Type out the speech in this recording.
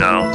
result.